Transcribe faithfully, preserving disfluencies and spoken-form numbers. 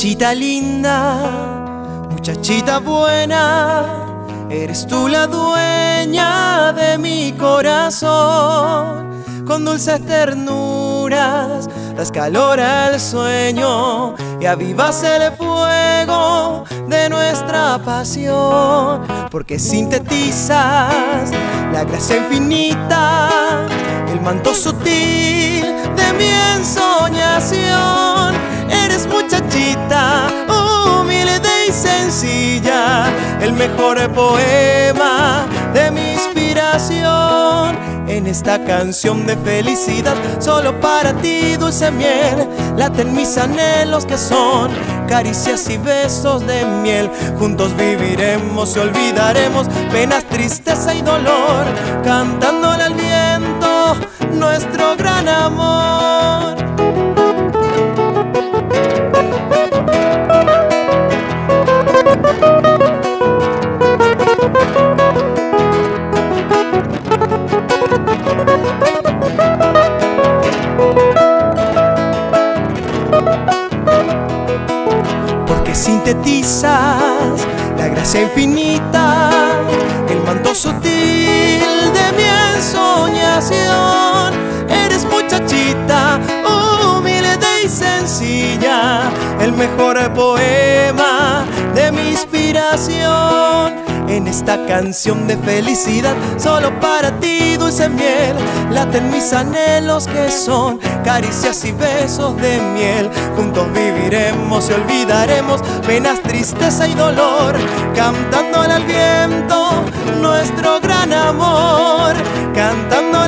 Muchachita linda, muchachita buena, eres tú la dueña de mi corazón. Con dulces ternuras das calor al sueño y avivas el fuego de nuestra pasión, porque sintetizas la gracia infinita, el manto sutil de mi ensoñación. Eres muchachita, humilde y sencilla, el mejor poema de mi inspiración. En esta canción de felicidad, solo para ti, dulce miel, laten mis anhelos que son caricias y besos de miel. Juntos viviremos y olvidaremos penas, tristeza y dolor, cantándole al viento nuestro gran amor. Porque sintetizas la gracia infinita, el manto sutil de mi ensoñación. Eres muchachita, humilde y sencilla, el mejor poema de mi inspiración. En esta canción de felicidad, solo para ti, dulce miel, laten mis anhelos que son caricias y besos de miel. Juntos viviremos y olvidaremos penas, tristeza y dolor, cantándole al viento nuestro gran amor, cantando.